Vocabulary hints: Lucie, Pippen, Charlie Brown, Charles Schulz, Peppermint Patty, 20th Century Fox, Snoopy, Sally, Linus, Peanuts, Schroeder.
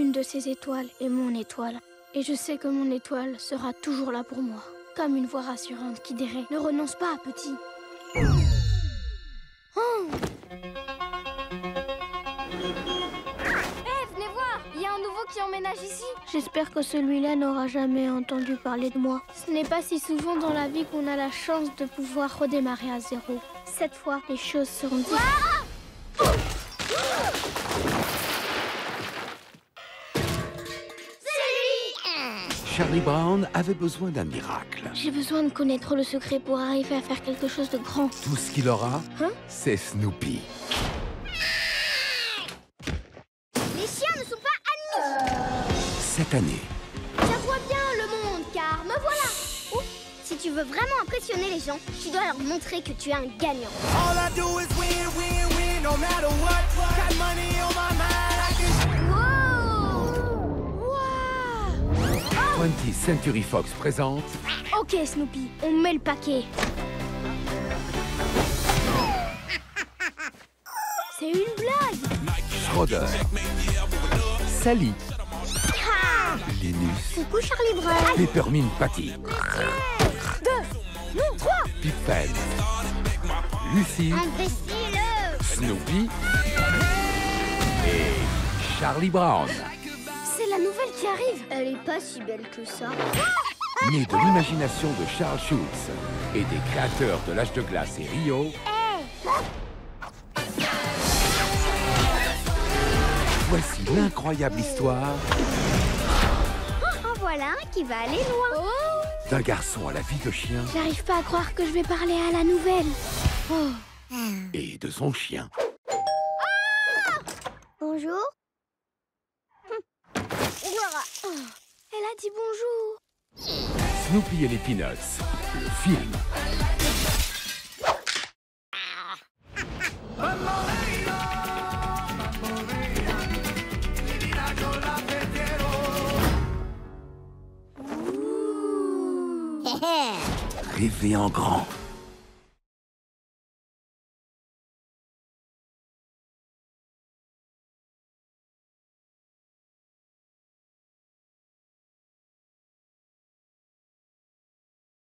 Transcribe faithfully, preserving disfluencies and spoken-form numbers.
une de ces étoiles est mon étoile. Et je sais que mon étoile sera toujours là pour moi. Comme une voix rassurante qui dirait « Ne renonce pas, petit !» Oh. Hey, venez voir! Il y a un nouveau qui emménage ici. J'espère que celui-là n'aura jamais entendu parler de moi. Ce n'est pas si souvent dans la vie qu'on a la chance de pouvoir redémarrer à zéro. Cette fois, les choses seront différentes. Ah! Charlie Brown avait besoin d'un miracle. J'ai besoin de connaître le secret pour arriver à faire quelque chose de grand. Tout ce qu'il aura, hein, c'est Snoopy. Les chiens ne sont pas admis. Cette année. Ça voit bien le monde, car me voilà. Ouh, si tu veux vraiment impressionner les gens, tu dois leur montrer que tu es un gagnant. All I do is win, win, win, no matter what. Got money on my mind. Wow. twentieth Century Fox présente... Ok, Snoopy, on met le paquet. C'est une blague. Schroeder. Sally. Ah! Linus. Coucou, Charlie Brown. Peppermint Patty. deux, trois. Pippen. Lucie. Imbécile. Snoopy. Et Charlie Brown. La nouvelle qui arrive, elle est pas si belle que ça. Née de l'imagination de Charles Schulz et des créateurs de l'âge de glace et Rio. Hey. Voici l'incroyable histoire. En voilà un qui va aller loin. Oh. D'un garçon à la vie de chien. J'arrive pas à croire que je vais parler à la nouvelle. Oh. Et de son chien. Ah. Bonjour. Oh, elle a dit bonjour. Snoopy et les Peanuts, le film. Rêvez en grand.